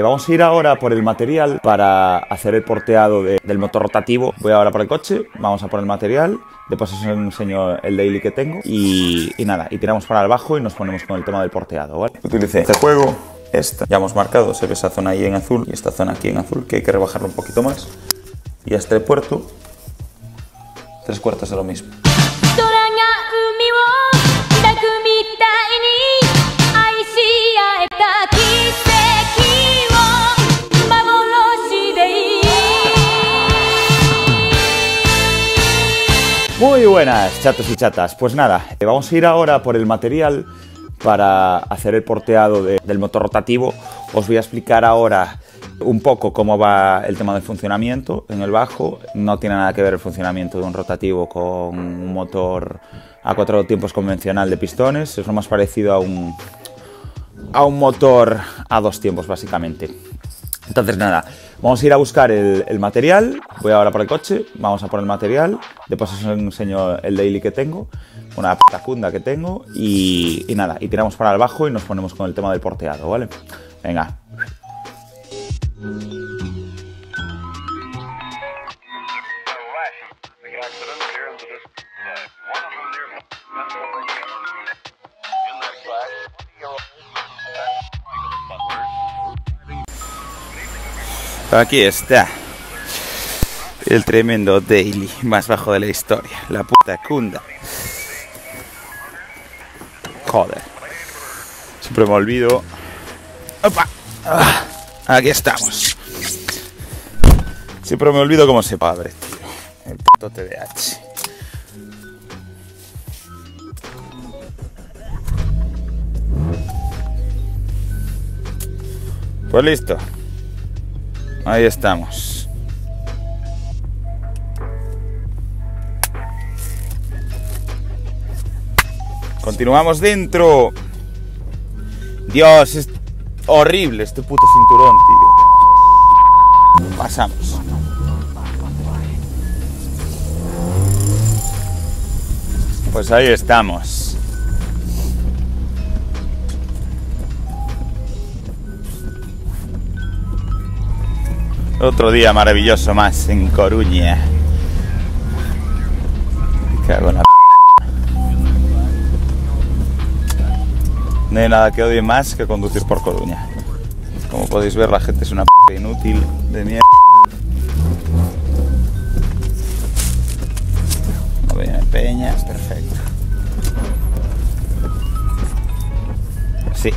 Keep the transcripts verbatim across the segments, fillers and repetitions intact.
Vamos a ir ahora por el material para hacer el porteado de, del motor rotativo. Voy ahora por el coche, vamos a por el material, después os enseño el daily que tengo y, y nada, y tiramos para abajo y nos ponemos con el tema del porteado, ¿vale? Utilicé este juego, esta, ya hemos marcado, se ve esa zona ahí en azul y esta zona aquí en azul, que hay que rebajarlo un poquito más. Y a este puerto, tres cuartos de lo mismo. Muy buenas, chatos y chatas. Pues nada, vamos a ir ahora por el material para hacer el porteado de, del motor rotativo. Os voy a explicar ahora un poco cómo va el tema del funcionamiento en el bajo. No tiene nada que ver el funcionamiento de un rotativo con un motor a cuatro tiempos convencional de pistones. Es lo más parecido a un, a un motor a dos tiempos, básicamente. Entonces nada, vamos a ir a buscar el, el material. Voy ahora por el coche, vamos a por el material, después os enseño el daily que tengo, una puta funda que tengo y, y nada, y tiramos para abajo y nos ponemos con el tema del porteado, ¿vale? Venga. Aquí está el tremendo daily más bajo de la historia, la puta cunda. Joder, siempre me olvido. ¡Opa! Ah, aquí estamos. Siempre me olvido cómo se abre, tío. El puto T D A H. Pues listo. Ahí estamos. Continuamos dentro. Dios, es horrible este puto cinturón, tío. Pasamos. Pues ahí estamos. Otro día maravilloso más en Coruña. Me cago en la p... No hay nada que odie más que conducir por Coruña. Como podéis ver, la gente es una p... inútil de mierda. No viene peñas, perfecto. Sí,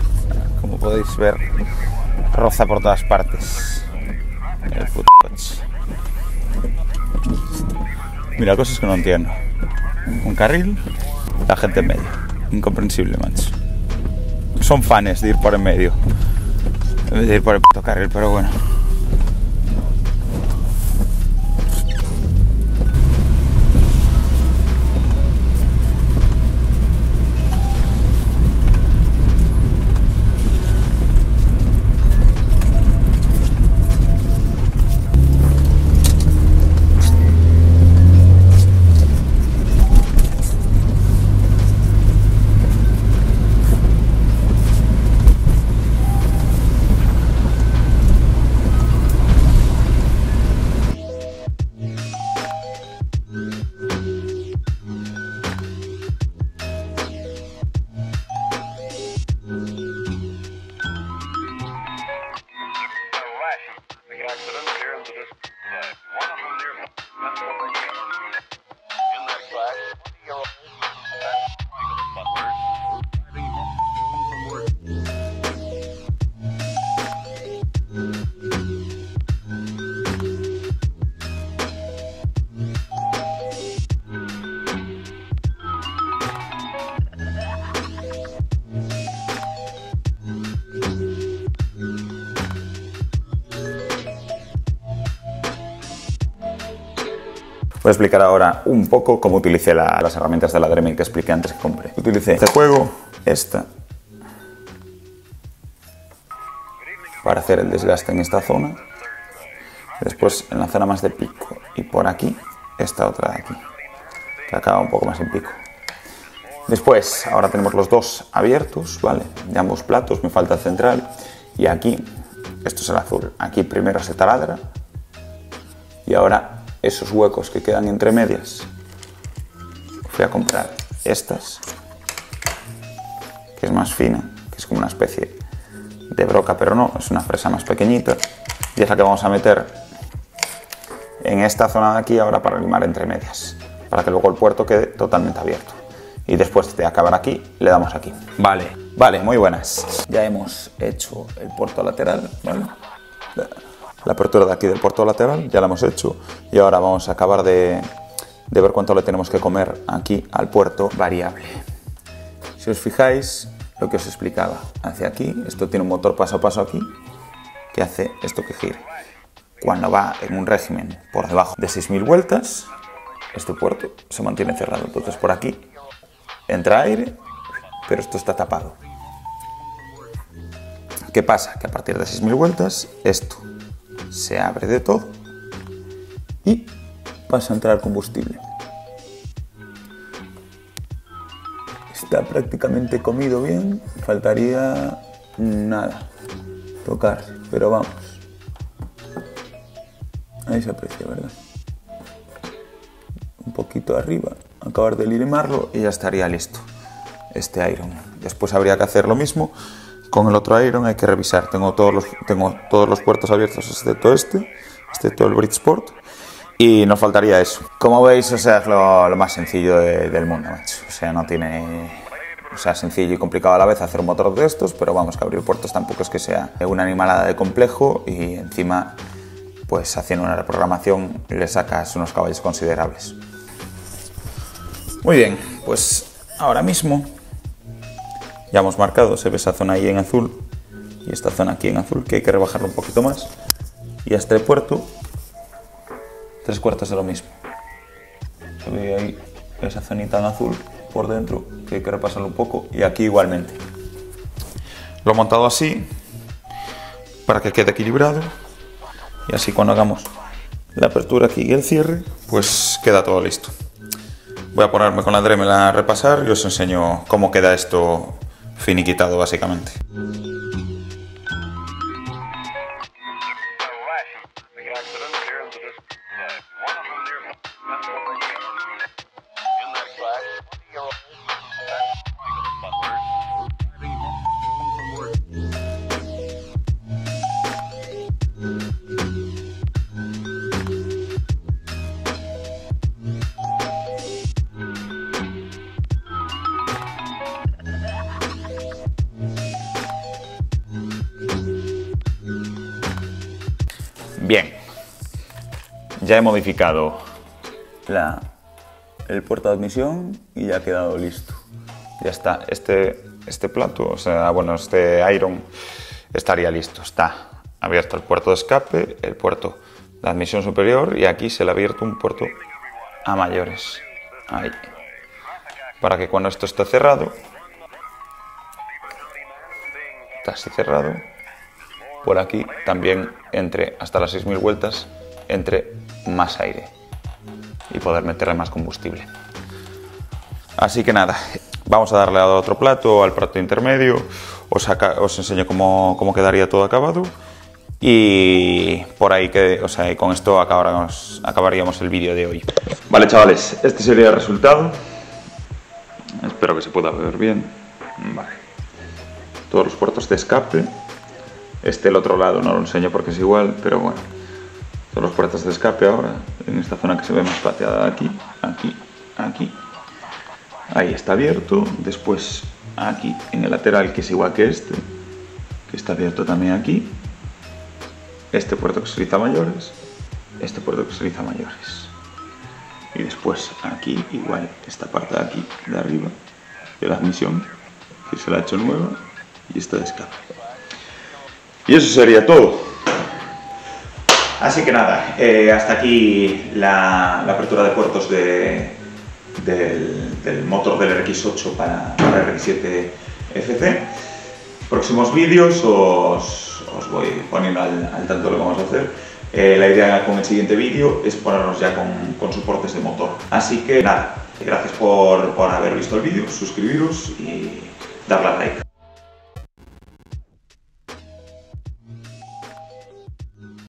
como podéis ver, roza por todas partes. El puto coche. Mira, cosas que no entiendo. Un carril, la gente en medio. Incomprensible, macho. Son fans de ir por en medio, de ir por el puto carril, pero bueno. Voy a explicar ahora un poco cómo utilicé la, las herramientas de la Dremel que expliqué antes que compré. Utilicé este juego, esta, para hacer el desgaste en esta zona. Después en la zona más de pico y por aquí, esta otra de aquí, que acaba un poco más en pico. Después, ahora tenemos los dos abiertos, ¿vale? De ambos platos, me falta el central. Y aquí esto es el azul, aquí primero se taladra y ahora esos huecos que quedan entre medias, voy a comprar estas, que es más fina, que es como una especie de broca, pero no, es una fresa más pequeñita, y es la que vamos a meter en esta zona de aquí ahora para limar entre medias, para que luego el puerto quede totalmente abierto. Y después de acabar aquí, le damos aquí. Vale, vale, muy buenas. Ya hemos hecho el puerto lateral, ¿vale? La apertura de aquí del puerto lateral ya la hemos hecho. Y ahora vamos a acabar de, de ver cuánto le tenemos que comer aquí al puerto variable. Si os fijáis, lo que os explicaba, hacia aquí, esto tiene un motor paso a paso aquí, que hace esto que gire. Cuando va en un régimen por debajo de seis mil vueltas, este puerto se mantiene cerrado. Entonces por aquí entra aire, pero esto está tapado. ¿Qué pasa? Que a partir de seis mil vueltas esto se abre de todo y pasa a entrar combustible. Está prácticamente comido bien, faltaría nada tocar, pero vamos. Ahí se aprecia, ¿verdad? Un poquito arriba, acabar de limarlo y ya estaría listo este iron. Después habría que hacer lo mismo con el otro iron, hay que revisar. Tengo todos los, tengo todos los puertos abiertos excepto este, excepto el Bridgeport. Y nos faltaría eso. Como veis, o sea, es lo, lo más sencillo de, del mundo, macho. O sea, no tiene... O sea, sencillo y complicado a la vez hacer un motor de estos, pero vamos, que abrir puertos tampoco es que sea una animalada de complejo y encima, pues haciendo una reprogramación le sacas unos caballos considerables. Muy bien, pues ahora mismo ya hemos marcado, se ve esa zona ahí en azul y esta zona aquí en azul, que hay que rebajarlo un poquito más. Y hasta el puerto... Tres cuartos de lo mismo. Se ve ahí esa zonita en azul por dentro, que hay que repasarlo un poco, y aquí igualmente. Lo he montado así, para que quede equilibrado, y así cuando hagamos la apertura aquí y el cierre, pues queda todo listo. Voy a ponerme con la Dremel a repasar y os enseño cómo queda esto finiquitado básicamente. Bien, ya he modificado la, el puerto de admisión y ya ha quedado listo. Ya está, este, este plato, o sea, bueno, este iron estaría listo. Está abierto el puerto de escape, el puerto de admisión superior y aquí se le ha abierto un puerto a mayores. Ahí. Para que cuando esto esté cerrado, está así cerrado. Por aquí también entre hasta las seis mil vueltas, entre más aire y poder meterle más combustible. Así que nada, vamos a darle a otro plato, al plato intermedio, os, acá, os enseño cómo, cómo quedaría todo acabado y por ahí que, o sea, con esto acabamos, acabaríamos el vídeo de hoy. Vale chavales, este sería el resultado, espero que se pueda ver bien. Vale. Todos los puertos de escape. Este, el otro lado, no lo enseño porque es igual, pero bueno. Todos los puertos de escape ahora, en esta zona que se ve más plateada, aquí, aquí, aquí. Ahí está abierto. Después, aquí, en el lateral, que es igual que este, que está abierto también aquí. Este puerto que se utiliza mayores, este puerto que se utiliza mayores. Y después, aquí, igual, esta parte de aquí, de arriba, de la admisión, que se la ha hecho nueva, y esta de escape. Y eso sería todo. Así que nada, eh, hasta aquí la, la apertura de puertos de, del, del motor del R X ocho para, para R X siete F C. Próximos vídeos os, os voy poniendo al, al tanto de lo que vamos a hacer. Eh, la idea con el siguiente vídeo es ponernos ya con, con soportes de motor. Así que nada, gracias por, por haber visto el vídeo, suscribiros y darle a like.